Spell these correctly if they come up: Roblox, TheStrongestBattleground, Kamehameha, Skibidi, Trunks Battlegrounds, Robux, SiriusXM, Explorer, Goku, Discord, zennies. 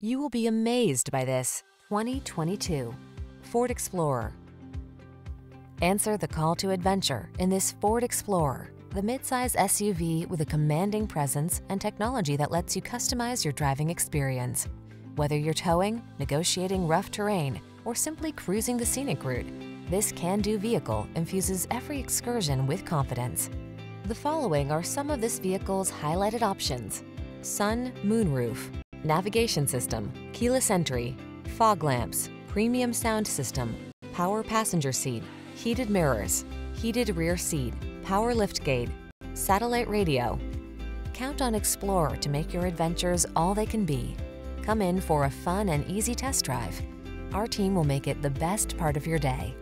You will be amazed by this 2022 Ford Explorer. Answer the call to adventure in this Ford Explorer, the midsize SUV with a commanding presence and technology that lets you customize your driving experience. Whether you're towing, negotiating rough terrain, or simply cruising the scenic route, this can-do vehicle infuses every excursion with confidence. The following are some of this vehicle's highlighted options: sun, moonroof, navigation system, keyless entry, fog lamps, premium sound system, power passenger seat, heated mirrors, heated rear seat, power liftgate, satellite radio. Count on Explorer to make your adventures all they can be. Come in for a fun and easy test drive. Our team will make it the best part of your day.